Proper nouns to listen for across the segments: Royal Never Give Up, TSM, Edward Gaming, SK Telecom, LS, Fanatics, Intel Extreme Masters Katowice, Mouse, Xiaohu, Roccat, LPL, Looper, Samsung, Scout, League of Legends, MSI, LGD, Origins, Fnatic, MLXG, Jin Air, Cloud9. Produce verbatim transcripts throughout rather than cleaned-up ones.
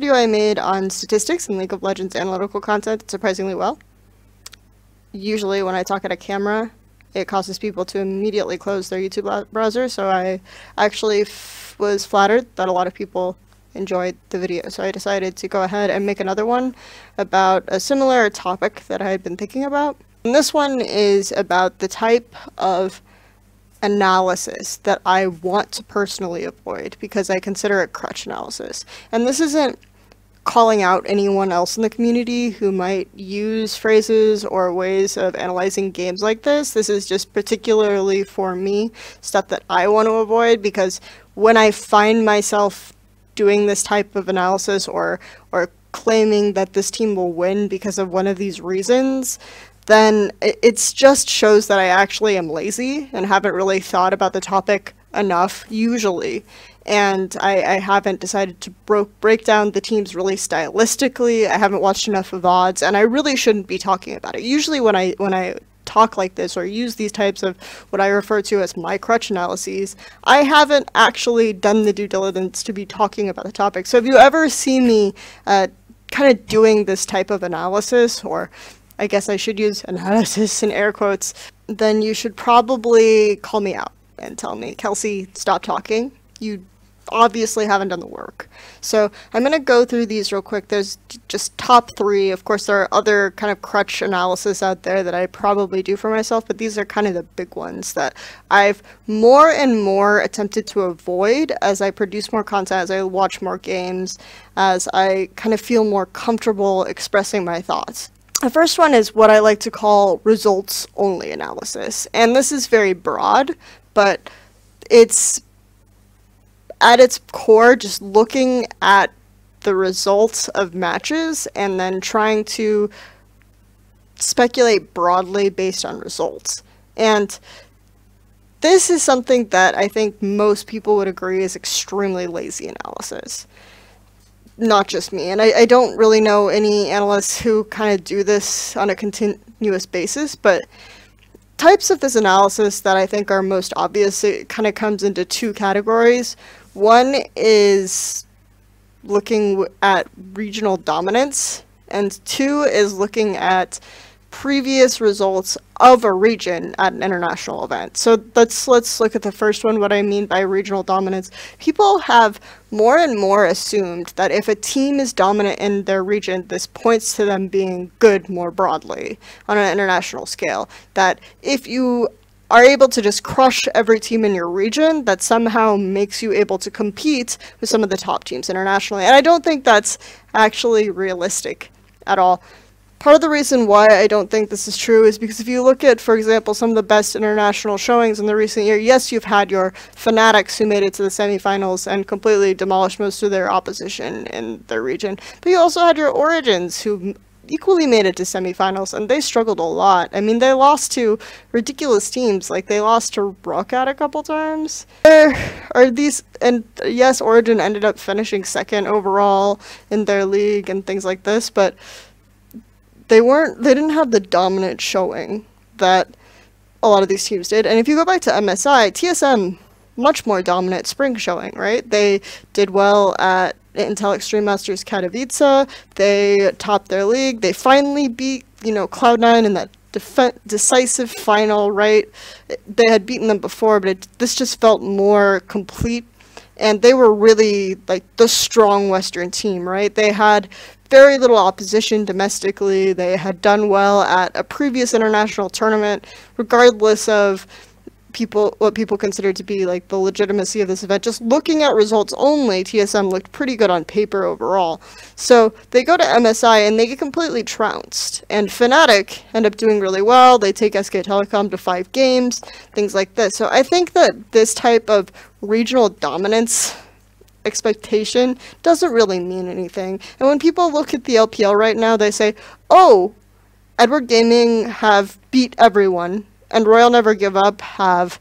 video I made on statistics and League of Legends analytical content surprisingly well. Usually when I talk at a camera, it causes people to immediately close their YouTube browser, so I actually f was flattered that a lot of people enjoyed the video. So I decided to go ahead and make another one about a similar topic that I had been thinking about. And this one is about the type of analysis that I want to personally avoid because I consider it crutch analysis. And this isn't calling out anyone else in the community who might use phrases or ways of analyzing games like this. This is just particularly for me, stuff that I want to avoid, because when I find myself doing this type of analysis or or claiming that this team will win because of one of these reasons, then it just shows that I actually am lazy and haven't really thought about the topic enough, usually. And I, I haven't decided to bro break down the teams really stylistically. I haven't watched enough V O Ds, and I really shouldn't be talking about it. Usually when I, when I talk like this or use these types of what I refer to as my crutch analyses, I haven't actually done the due diligence to be talking about the topic. So if you ever see me uh, kind of doing this type of analysis, or I guess I should use analysis in air quotes, then you should probably call me out and tell me, Kelsey, stop talking. You obviously haven't done the work. So I'm going to go through these real quick. There's just top three. Of course, there are other kind of crutch analysis out there that I probably do for myself, but these are kind of the big ones that I've more and more attempted to avoid as I produce more content, as I watch more games, as I kind of feel more comfortable expressing my thoughts. The first one is what I like to call results-only analysis. And this is very broad, but it's at its core just looking at the results of matches and then trying to speculate broadly based on results. And this is something that I think most people would agree is extremely lazy analysis. Not just me, and I, I don't really know any analysts who kind of do this on a continuous basis, but types of this analysis that I think are most obvious, it kind of comes into two categories. One is looking at regional dominance, and two is looking at previous results of a region at an international event. So let's let's look at the first one, what I mean by regional dominance. People have more and more assumed that if a team is dominant in their region, this points to them being good more broadly on an international scale. That if you are able to just crush every team in your region, that somehow makes you able to compete with some of the top teams internationally. And I don't think that's actually realistic at all. Part of the reason why I don't think this is true is because if you look at, for example, some of the best international showings in the recent year, yes, you've had your Fanatics who made it to the semifinals and completely demolished most of their opposition in their region, but you also had your Origins who equally made it to semifinals, and they struggled a lot. I mean, they lost to ridiculous teams, like they lost to Roccat a couple times. There are these, and yes, Origin ended up finishing second overall in their league and things like this, but They weren't, they didn't have the dominant showing that a lot of these teams did. And if you go back to M S I, T S M, much more dominant spring showing, right? They did well at Intel Extreme Masters Katowice. They topped their league. They finally beat, you know, Cloud nine in that decisive final, right? They had beaten them before, but it, this just felt more complete. And they were really like the strong Western team, right? They had very little opposition domestically. They had done well at a previous international tournament, regardless of people what people considered to be like the legitimacy of this event. Just looking at results only, T S M looked pretty good on paper overall. So they go to M S I and they get completely trounced. And Fnatic end up doing really well. They take S K Telecom to five games, things like this. So I think that this type of regional dominance expectation doesn't really mean anything. And when people look at the L P L right now, they say, oh, Edward Gaming have beat everyone, and Royal Never Give Up have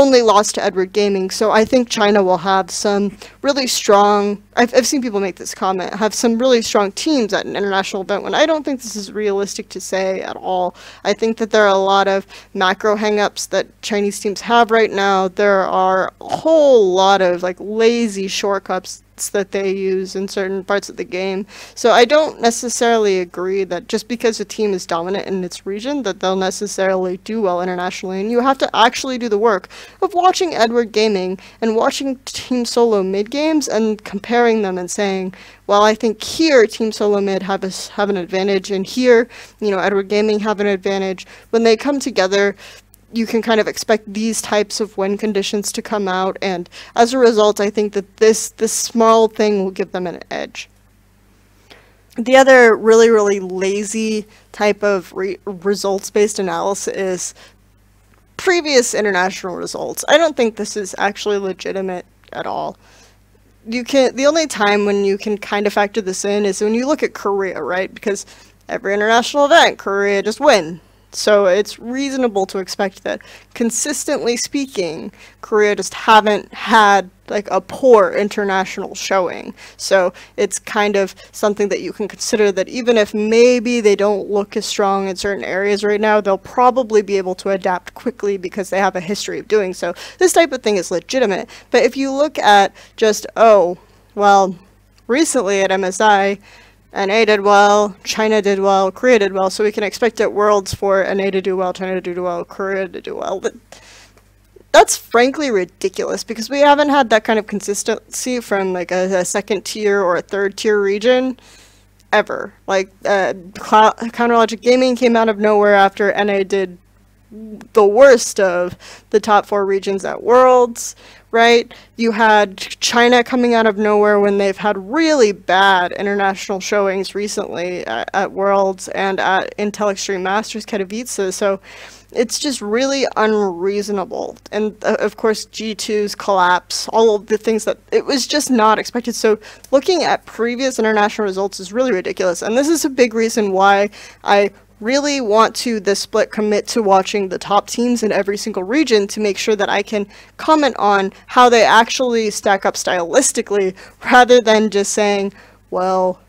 only lost to Edward Gaming, so I think China will have some really strong, I've, I've seen people make this comment, have some really strong teams at an international event, when I don't think this is realistic to say at all. I think that there are a lot of macro hangups that Chinese teams have right now. There are a whole lot of like lazy shortcuts stats that they use in certain parts of the game. So I don't necessarily agree that just because a team is dominant in its region that they'll necessarily do well internationally, and you have to actually do the work of watching Edward Gaming and watching Team Solo mid games and comparing them and saying, well, I think here Team Solo mid have a, have an advantage, and here, you know, Edward Gaming have an advantage. When they come together, you can kind of expect these types of win conditions to come out, and as a result, I think that this this small thing will give them an edge. The other really, really lazy type of re results-based analysis is previous international results. I don't think this is actually legitimate at all. You can, the only time when you can kind of factor this in is when you look at Korea, right? Because every international event, Korea just win. So it's reasonable to expect that, consistently speaking, Korea just haven't had like a poor international showing. So it's kind of something that you can consider, that even if maybe they don't look as strong in certain areas right now, they'll probably be able to adapt quickly because they have a history of doing so. This type of thing is legitimate. But if you look at just, oh, well, recently at M S I, N A did well, China did well, Korea did well, so we can expect at Worlds for N A to do well, China to do well, Korea to do well. That's frankly ridiculous, because we haven't had that kind of consistency from like a, a second tier or a third tier region ever. Like uh, Counter-Logic Gaming came out of nowhere after N A did the worst of the top four regions at Worlds, right? You had China coming out of nowhere when they've had really bad international showings recently at, at Worlds and at Intel Extreme Masters Katowice. So it's just really unreasonable. And uh, of course, G two's collapse, all of the things that it was just not expected. So looking at previous international results is really ridiculous. And this is a big reason why I really want to this split commit to watching the top teams in every single region to make sure that I can comment on how they actually stack up stylistically, rather than just saying, well,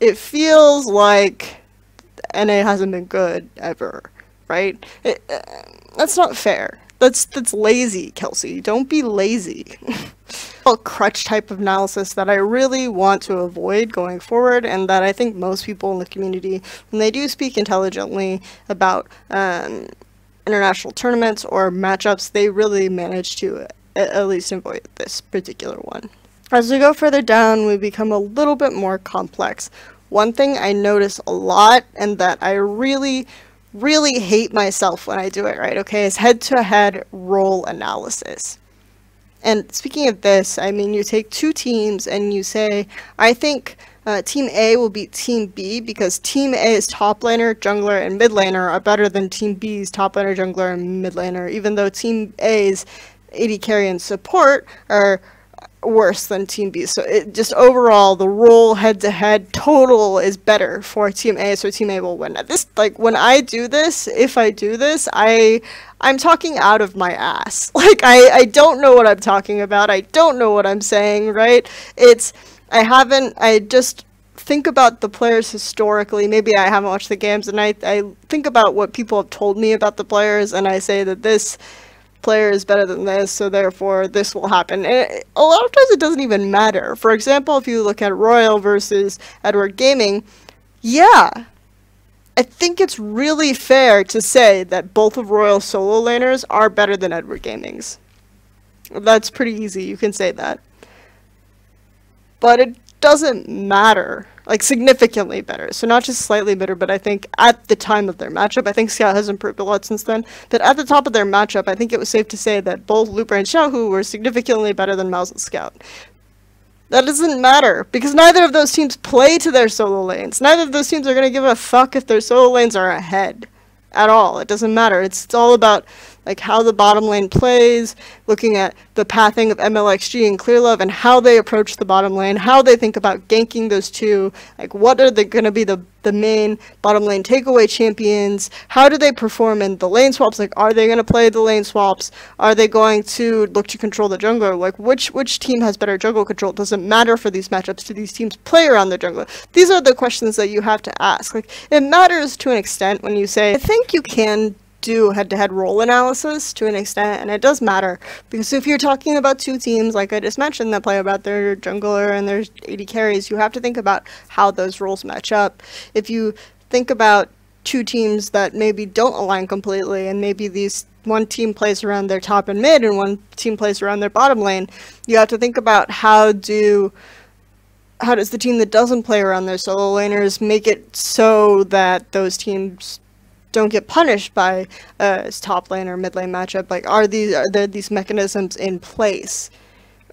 it feels like N A hasn't been good ever, right? It, uh, that's not fair. That's, that's lazy, Kelsey. Don't be lazy. A crutch type of analysis that I really want to avoid going forward, and that I think most people in the community, when they do speak intelligently about um, international tournaments or matchups, they really manage to at least avoid this particular one. As we go further down, we become a little bit more complex. One thing I notice a lot, and that I really really hate myself when I do it right, okay, is head-to-head role analysis. And speaking of this, I mean, you take two teams and you say, I think uh, team A will beat team B because team A's top laner, jungler, and mid laner are better than team B's top laner, jungler, and mid laner, even though team A's A D carry and support are worse than team B. So it just overall, the role head-to-head total is better for team A, so team A will win. Now this, like, when I do this, if I do this, I I'm talking out of my ass. Like, I I don't know what I'm talking about. I don't know what I'm saying, right? It's I haven't I just think about the players historically. Maybe I haven't watched the games, and I I think about what people have told me about the players, and I say that this player is better than this, so therefore this will happen. And it, a lot of times it doesn't even matter. For example, if you look at Royal versus Edward Gaming, yeah, I think it's really fair to say that both of Royal's solo laners are better than Edward Gaming's. That's pretty easy, you can say that. But it doesn't matter, like significantly better. So not just slightly better, but I think at the time of their matchup, I think Scout has improved a lot since then, but at the top of their matchup, I think it was safe to say that both Looper and Xiaohu were significantly better than Mouse and Scout. That doesn't matter, because neither of those teams play to their solo lanes. Neither of those teams are going to give a fuck if their solo lanes are ahead at all. It doesn't matter. It's, it's all about like how the bottom lane plays, looking at the pathing of M L X G and clearlove and how they approach the bottom lane, how they think about ganking those two, like what are they going to be the, the main bottom lane takeaway champions, how do they perform in the lane swaps, like are they going to play the lane swaps, are they going to look to control the jungler, like which, which team has better jungle control. It doesn't matter for these matchups, do these teams play around the jungler? These are the questions that you have to ask. Like, it matters to an extent when you say, I think you can do head-to-head role analysis to an extent, and it does matter, because if you're talking about two teams, like I just mentioned, that play about their jungler and their A D carries, you have to think about how those roles match up. If you think about two teams that maybe don't align completely, and maybe these one team plays around their top and mid and one team plays around their bottom lane, you have to think about how do how does the team that doesn't play around their solo laners make it so that those teams don't get punished by a uh, top lane or mid lane matchup. Like, are these are there these mechanisms in place?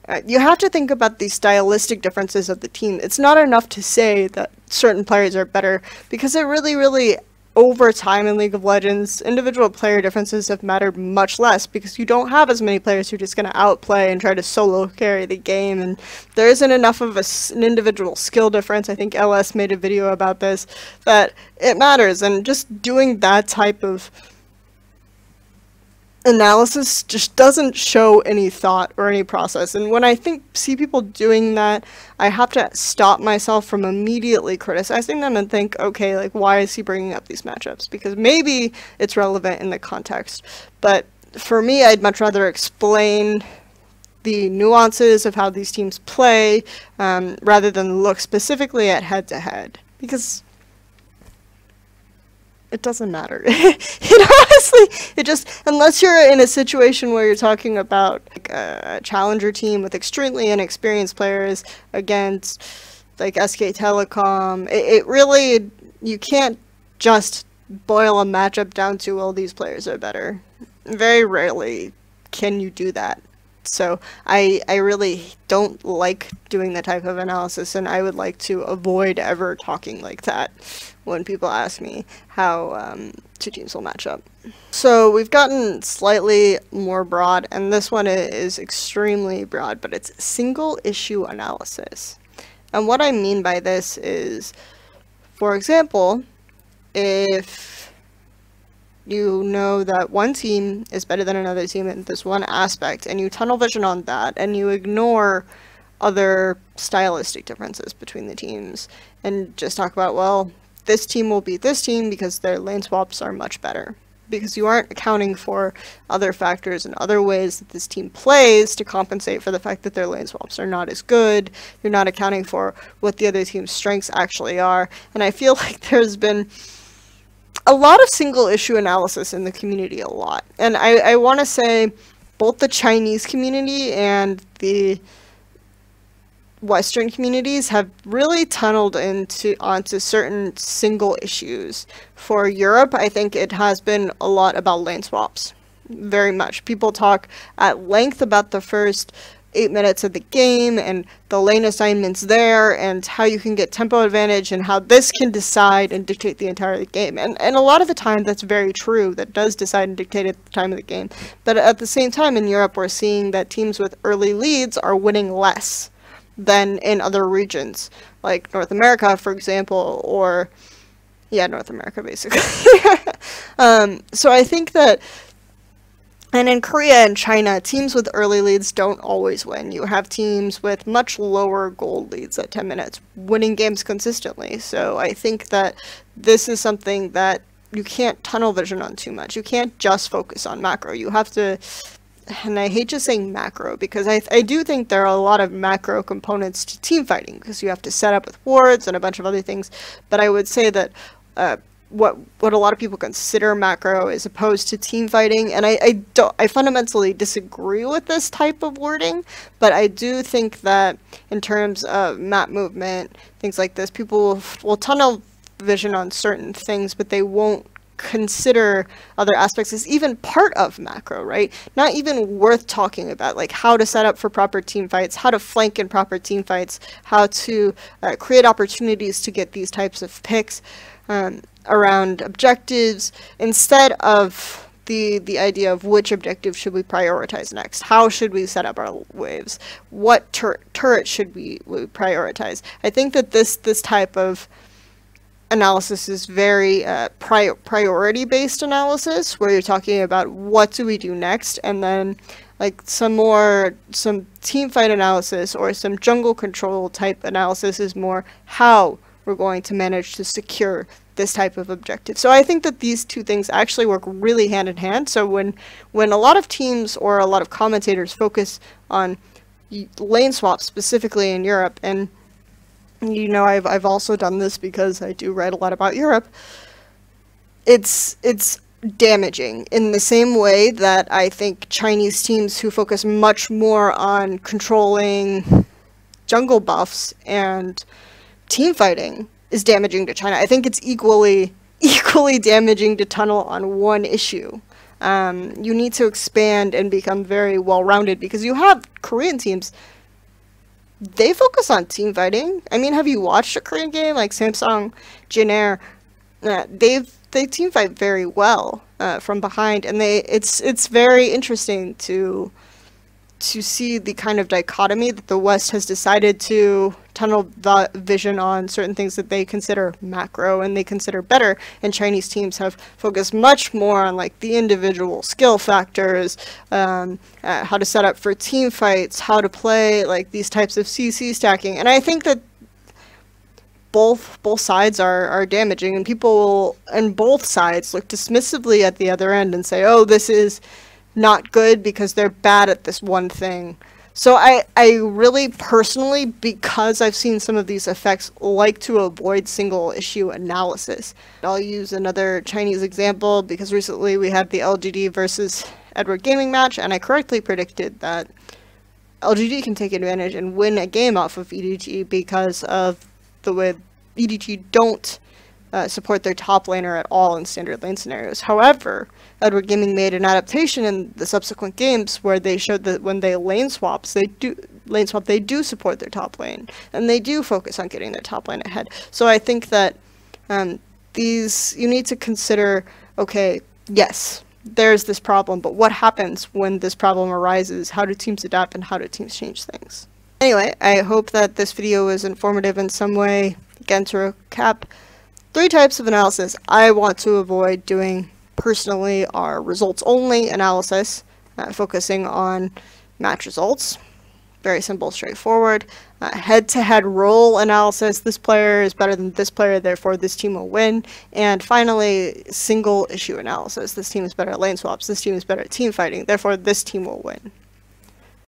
Uh, you have to think about the stylistic differences of the team. It's not enough to say that certain players are better, because it really, really, over time in League of Legends, individual player differences have mattered much less, because you don't have as many players who are just going to outplay and try to solo carry the game, and there isn't enough of a, an individual skill difference. I think L S made a video about this, that it matters, and just doing that type of analysis just doesn't show any thought or any process. And when I think see people doing that, I have to stop myself from immediately criticizing them and think, okay, like, why is he bringing up these matchups? Because maybe it's relevant in the context, but for me, I'd much rather explain the nuances of how these teams play um, rather than look specifically at head-to-head, because it doesn't matter. It honestly, it just, unless you're in a situation where you're talking about like a challenger team with extremely inexperienced players against like S K Telecom, it, it really, you can't just boil a matchup down to, well, these players are better. Very rarely can you do that. So I, I really don't like doing that type of analysis, and I would like to avoid ever talking like that when people ask me how um, two teams will match up. So we've gotten slightly more broad, and this one is extremely broad, but it's single issue analysis. And what I mean by this is, for example, if you know that one team is better than another team in this one aspect, and you tunnel vision on that, and you ignore other stylistic differences between the teams, and just talk about, well, this team will beat this team because their lane swaps are much better. Because you aren't accounting for other factors and other ways that this team plays to compensate for the fact that their lane swaps are not as good. You're not accounting for what the other team's strengths actually are. And I feel like there's been a lot of single issue analysis in the community a lot. And I, I want to say both the Chinese community and the Western communities have really tunneled into onto certain single issues. For Europe, I think it has been a lot about lane swaps, very much. People talk at length about the first eight minutes of the game and the lane assignments there and how you can get tempo advantage and how this can decide and dictate the entire game. And, and a lot of the time that's very true. That does decide and dictate at the time of the game. But at the same time in Europe, we're seeing that teams with early leads are winning less than in other regions, like North America, for example, or yeah, North America, basically. um, so I think that And in Korea and China, teams with early leads don't always win. You have teams with much lower goal leads at ten minutes winning games consistently. So I think that this is something that you can't tunnel vision on too much. You can't just focus on macro. You have to, and I hate just saying macro, because I, I do think there are a lot of macro components to team fighting, because you have to set up with wards and a bunch of other things. But I would say that uh, what what a lot of people consider macro is opposed to team fighting, and I, I don't I fundamentally disagree with this type of wording, but I do think that in terms of map movement, things like this, people will, will tunnel vision on certain things, but they won't consider other aspects as even part of macro, right? Not even worth talking about, like how to set up for proper team fights, how to flank in proper team fights, how to uh, create opportunities to get these types of picks um, around objectives, instead of the the idea of which objective should we prioritize next, how should we set up our waves, what tur turret should we, we prioritize. I think that this this type of analysis is very uh, pri priority based analysis, where you're talking about what do we do next, and then like some more some team fight analysis or some jungle control type analysis is more how we're going to manage to secure this type of objective. So I think that these two things actually work really hand in hand. So when when a lot of teams or a lot of commentators focus on lane swaps, specifically in Europe, and you know, I've I've also done this because I do write a lot about Europe, it's it's damaging in the same way that I think Chinese teams who focus much more on controlling jungle buffs and team fighting is damaging to China. I think it's equally equally damaging to tunnel on one issue. Um, you need to expand and become very well-rounded, because you have Korean teams, they focus on team fighting. I mean, have you watched a Korean game like Samsung, Jin Air? Uh, they've they team fight very well uh, from behind, and they it's it's very interesting to to see the kind of dichotomy that the West has decided to tunnel the vision on certain things that they consider macro and they consider better, and Chinese teams have focused much more on like the individual skill factors, um, uh, how to set up for team fights, how to play like these types of C C stacking. And I think that both both sides are, are damaging, and people will, and both sides look dismissively at the other end and say, oh, this is not good because they're bad at this one thing. So I, I really personally, because I've seen some of these effects, like to avoid single issue analysis. I'll use another Chinese example because recently we had the L G D versus Edward Gaming match, and I correctly predicted that L G D can take advantage and win a game off of E D G because of the way E D G don't Uh, support their top laner at all in standard lane scenarios. However, Edward Gaming made an adaptation in the subsequent games where they showed that when they lane swaps, they do lane swap, they do support their top lane, and they do focus on getting their top lane ahead. So I think that um, these, you need to consider, okay, yes, there's this problem, but what happens when this problem arises? How do teams adapt, and how do teams change things? Anyway, I hope that this video was informative in some way. Again, to recap, three types of analysis I want to avoid doing personally are results-only analysis, uh, focusing on match results, very simple, straightforward. Uh, head-to-head role analysis, this player is better than this player, therefore this team will win. And finally, single-issue analysis, this team is better at lane swaps, this team is better at team fighting, therefore this team will win.